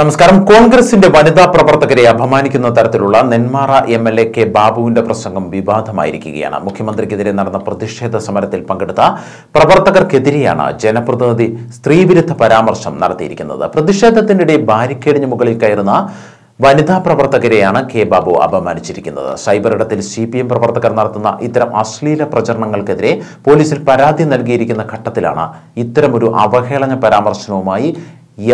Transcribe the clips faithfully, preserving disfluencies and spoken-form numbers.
നമസ്കാരം. കോൺഗ്രസിന്റെ വനിതാ പ്രവർത്തകരെ അപമാനിക്കുന്ന തരത്തിലുള്ള Nenmara M L A K ബാബുവിന്റെ പ്രസംഗം വിവാദമായിരിക്കുകയാണ്. മുഖ്യമന്ത്രിക്കെതിരെ നടന്ന പ്രതിഷേധ സമരത്തിൽ പങ്കെടുത്ത പ്രവർത്തകർക്കെതിരെയാണ് ജനപ്രതിനിധി സ്ത്രീവിരുദ്ധ പരാമർശം നടത്തിയിരിക്കുന്നത്. പ്രതിഷേധത്തിനിടെ ബാരിക്കേഡിന് മുകളിൽ കയറുന്ന വനിതാ പ്രവർത്തകരെയാണ് കെ ബാബു അപമാനിച്ചിരിക്കുന്നത്. സൈബർ ഇടത്തിൽ സി പി എം പ്രവർത്തകർ നടത്തുന്ന ഇത്തരം അശ്ലീല പ്രചരണങ്ങൾക്കെതിരെ പോലീസിൽ പരാതി നൽകിയിരിക്കുന്ന ഘട്ടത്തിലാണ് ഇത്തരമൊരു അവഹേളന പരാമർശനവുമായി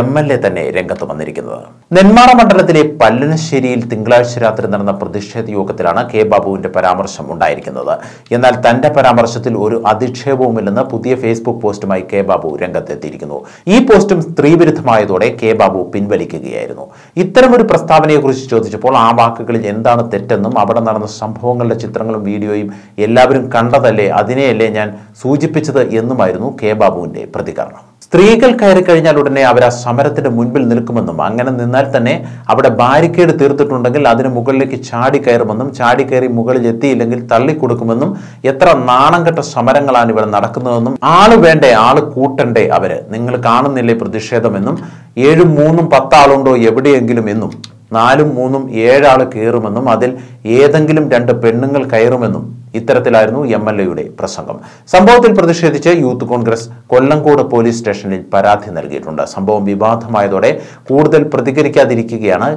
എം എൽ എ തന്നെ രംഗത്ത് വന്നിരിക്കുന്നത്. നെന്മാറ മണ്ഡലത്തിലെ പല്ലനശ്ശേരിയിൽ തിങ്കളാഴ്ച രാത്രി നടന്ന പ്രതിഷേധ യോഗത്തിലാണ് കെ ബാബുവിന്റെ പരാമർശം ഉണ്ടായിരിക്കുന്നത്. എന്നാൽ തന്റെ പരാമർശത്തിൽ ഒരു അധിക്ഷേപവുമില്ലെന്ന് പുതിയ ഫേസ്ബുക്ക് പോസ്റ്റുമായി കെ ബാബു രംഗത്തെത്തിയിരിക്കുന്നു. ഈ പോസ്റ്റും സ്ത്രീവിരുദ്ധമായതോടെ കെ ബാബു പിൻവലിക്കുകയായിരുന്നു. ഇത്തരമൊരു പ്രസ്താവനയെക്കുറിച്ച് ചോദിച്ചപ്പോൾ ആ വാക്കുകളിൽ എന്താണ് തെറ്റെന്നും അവിടെ നടന്ന സംഭവങ്ങളുടെ ചിത്രങ്ങളും വീഡിയോയും എല്ലാവരും കണ്ടതല്ലേ, അതിനെയല്ലേ ഞാൻ സൂചിപ്പിച്ചത് എന്നുമായിരുന്നു കെ ബാബുവിന്റെ പ്രതികരണം. സ്ത്രീകൾ കയറി കഴിഞ്ഞാൽ ഉടനെ അവർ ആ സമരത്തിന്റെ മുൻപിൽ നിൽക്കുമെന്നും അങ്ങനെ നിന്നാൽ തന്നെ അവിടെ ബാരിക്കേഡ് തീർത്തിട്ടുണ്ടെങ്കിൽ അതിന് മുകളിലേക്ക് ചാടി കയറുമെന്നും ചാടി കയറി മുകളിൽ എത്തിയില്ലെങ്കിൽ തള്ളിക്കൊടുക്കുമെന്നും എത്ര നാണം കെട്ട സമരങ്ങളാണ് ഇവിടെ നടക്കുന്നതെന്നും ആള് വേണ്ടേ ആള് കൂട്ടണ്ടേ അവര് നിങ്ങൾ കാണുന്നില്ലേ പ്രതിഷേധമെന്നും ഏഴും മൂന്നും പത്താളുണ്ടോ എവിടെയെങ്കിലും എന്നും നാലും മൂന്നും ഏഴാൾ കയറുമെന്നും അതിൽ ഏതെങ്കിലും രണ്ട് പെണ്ണുങ്ങൾ കയറുമെന്നും ഇത്തരത്തിലായിരുന്നു എം എൽ എയുടെ പ്രസംഗം. സംഭവത്തിൽ പ്രതിഷേധിച്ച് യൂത്ത് കോൺഗ്രസ് കൊല്ലങ്കോട് പോലീസ് സ്റ്റേഷനിൽ പരാതി നൽകിയിട്ടുണ്ട്. സംഭവം വിവാദമായതോടെ കൂടുതൽ പ്രതികരിക്കാതിരിക്കുകയാണ്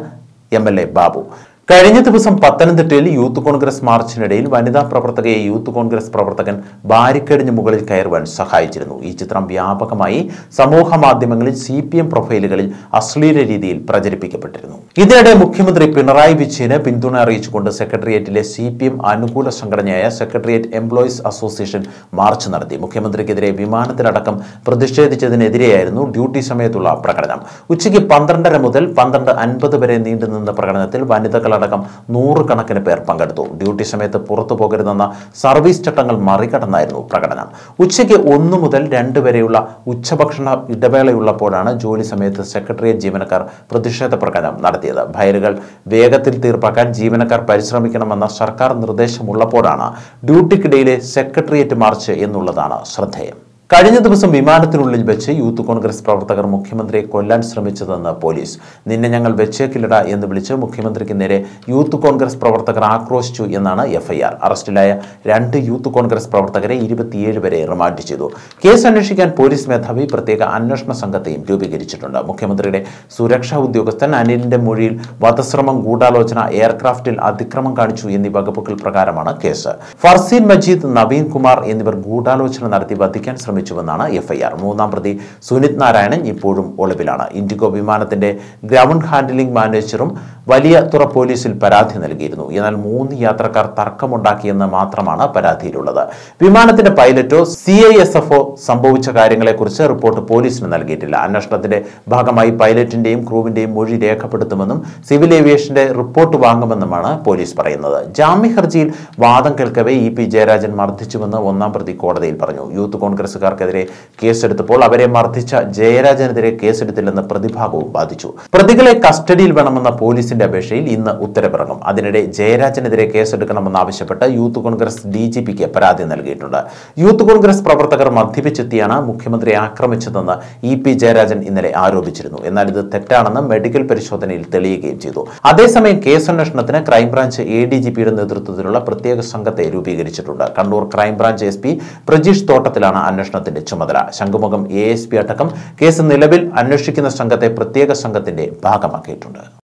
എം എൽ എ ബാബു. കഴിഞ്ഞ ദിവസം പത്തനംതിട്ടയിൽ യൂത്ത് കോൺഗ്രസ് മാർച്ചിനിടയിൽ വനിതാ പ്രവർത്തകയെ യൂത്ത് കോൺഗ്രസ് പ്രവർത്തകൻ ബാരിക്കേഡിന് മുകളിൽ കയറുവാൻ സഹായിച്ചിരുന്നു. ഈ ചിത്രം വ്യാപകമായി സമൂഹ മാധ്യമങ്ങളിൽ സി പി എം പ്രൊഫൈലുകളിൽ അശ്ലീല രീതിയിൽ പ്രചരിപ്പിക്കപ്പെട്ടിരുന്നു. ഇതിനിടെ മുഖ്യമന്ത്രി പിണറായി വിജയന് പിന്തുണ അറിയിച്ചുകൊണ്ട് സെക്രട്ടേറിയറ്റിലെ സി പി എം അനുകൂല സംഘടനയായ സെക്രട്ടേറിയറ്റ് എംപ്ലോയീസ് അസോസിയേഷൻ മാർച്ച് നടത്തി. മുഖ്യമന്ത്രിക്കെതിരെ വിമാനത്തിലടക്കം പ്രതിഷേധിച്ചതിനെതിരെയായിരുന്നു ഡ്യൂട്ടി സമയത്തുള്ള പ്രകടനം. ഉച്ചയ്ക്ക് പന്ത്രണ്ടര മുതൽ പന്ത്രണ്ട് അൻപത് വരെ നീണ്ടുനിന്ന പ്രകടനത്തിൽ വനിതകൾ അടക്കം നൂറുകണക്കിന് പേർ പങ്കെടുത്തു. ഡ്യൂട്ടി സമയത്ത് പുറത്തു പോകരുതെന്ന സർവീസ് ചട്ടങ്ങൾ മറികടന്നായിരുന്നു പ്രകടനം. ഉച്ചയ്ക്ക് ഒന്ന് മുതൽ രണ്ട് വരെയുള്ള ഉച്ചഭക്ഷണ ഇടവേളയുള്ളപ്പോഴാണ് ജോലി സമയത്ത് സെക്രട്ടേറിയറ്റ് ജീവനക്കാർ പ്രതിഷേധ പ്രകടനം നടത്തിയത്. ഫയലുകൾ വേഗത്തിൽ തീർപ്പാക്കാൻ ജീവനക്കാർ പരിശ്രമിക്കണമെന്ന സർക്കാർ നിർദ്ദേശമുള്ളപ്പോഴാണ് ഡ്യൂട്ടിക്കിടയിലെ സെക്രട്ടേറിയറ്റ് മാർച്ച് എന്നുള്ളതാണ് ശ്രദ്ധേയം. കഴിഞ്ഞ ദിവസം വിമാനത്തിനുള്ളിൽ വെച്ച് യൂത്ത് കോൺഗ്രസ് പ്രവർത്തകർ മുഖ്യമന്ത്രിയെ കൊല്ലാൻ ശ്രമിച്ചതെന്ന് പോലീസ്. നിന്നെ ഞങ്ങൾ വെച്ചേക്കില്ലട എന്ന് വിളിച്ച് മുഖ്യമന്ത്രിക്ക് നേരെ യൂത്ത് കോൺഗ്രസ് പ്രവർത്തകർ ആക്രോശിച്ചു എന്നാണ് എഫ് ഐ ആർ. അറസ്റ്റിലായ രണ്ട് യൂത്ത് കോൺഗ്രസ് പ്രവർത്തകരെ ഇരുപത്തിയേഴ് വരെ റിമാൻഡ് ചെയ്തു. കേസ് അന്വേഷിക്കാൻ പോലീസ് മേധാവി പ്രത്യേക അന്വേഷണ സംഘത്തെയും രൂപീകരിച്ചിട്ടുണ്ട്. മുഖ്യമന്ത്രിയുടെ സുരക്ഷാ ഉദ്യോഗസ്ഥൻ അനിലിന്റെ മൊഴിയിൽ വധശ്രമം, ഗൂഢാലോചന, എയർക്രാഫ്റ്റിൽ അതിക്രമം കാണിച്ചു എന്നീ വകുപ്പുകൾ പ്രകാരമാണ് കേസ്. ഫർസീൻ മജീദ്, നവീൻ കുമാർ എന്നിവർ ഗൂഢാലോചന നടത്തി വധിക്കാൻ ശ്രമിച്ചു ാണ് എഫ് ഐ ആർ. മൂന്നാം പ്രതി സുനിത് നാരായണൻ ഇപ്പോഴും ഒളിവിലാണ്. ഇൻഡിഗോ വിമാനത്തിന്റെ ഗ്രൗണ്ട് ഹാൻഡലിംഗ് മാനേജറും വലിയ തുറ പോലീസിൽ പരാതി നൽകിയിരുന്നു. എന്നാൽ മൂന്ന് യാത്രക്കാർ തർക്കമുണ്ടാക്കിയെന്ന് മാത്രമാണ് പരാതിയിലുള്ളത്. വിമാനത്തിന്റെ പൈലറ്റോ സി ഐ എസ് എഫോ സംഭവിച്ച കാര്യങ്ങളെക്കുറിച്ച് റിപ്പോർട്ട് പോലീസിന് നൽകിയിട്ടില്ല. അന്വേഷണത്തിന്റെ ഭാഗമായി പൈലറ്റിന്റെയും ക്രൂവിന്റെയും മൊഴി രേഖപ്പെടുത്തുമെന്നും സിവിൽ ഏവിയേഷന്റെ റിപ്പോർട്ട് വാങ്ങുമെന്നുമാണ് പോലീസ് പറയുന്നത്. ജാമ്യ ഹർജിയിൽ വാദം കേൾക്കവേ ഇ പി ജയരാജൻ മർദ്ദിച്ചുവെന്ന് ഒന്നാം പ്രതി കോടതിയിൽ പറഞ്ഞു. യൂത്ത് കോൺഗ്രസ് ർക്കെതിരെ കേസെടുത്തപ്പോൾ അവരെ മർദ്ദിച്ച ജയരാജനെതിരെ കേസെടുത്തില്ലെന്ന് പ്രതിഭാഗവും ബാധിച്ചു. പ്രതികളെ കസ്റ്റഡിയിൽ വേണമെന്ന പോലീസിന്റെ അപേക്ഷയിൽ ഇന്ന് ഉത്തരവിറങ്ങും. അതിനിടെ ജയരാജനെതിരെ കേസെടുക്കണമെന്നാവശ്യപ്പെട്ട് യൂത്ത് കോൺഗ്രസ് ഡി ജി പിക്ക് പരാതി നൽകിയിട്ടുണ്ട്. യൂത്ത് കോൺഗ്രസ് പ്രവർത്തകർ മദ്യപിച്ചെത്തിയാണ് മുഖ്യമന്ത്രിയെ ആക്രമിച്ചതെന്ന് ഇ പി ജയരാജൻ ഇന്നലെ ആരോപിച്ചിരുന്നു. എന്നാൽ ഇത് തെറ്റാണെന്ന് മെഡിക്കൽ പരിശോധനയിൽ തെളിയുകയും ചെയ്തു. അതേസമയം കേസന്വേഷണത്തിന് ക്രൈംബ്രാഞ്ച് എ ഡി ജി പിയുടെ നേതൃത്വത്തിലുള്ള പ്രത്യേക സംഘത്തെ രൂപീകരിച്ചിട്ടുണ്ട്. Kannur crime branch S P Prajeesh തോട്ടത്തിലാണ് അന്വേഷണം ചുമതല. ശംഖുമുഖം എ എസ് പി അടക്കം കേസ് നിലവിൽ അന്വേഷിക്കുന്ന സംഘത്തെ പ്രത്യേക സംഘത്തിന്റെ ഭാഗമാക്കിയിട്ടുണ്ട്.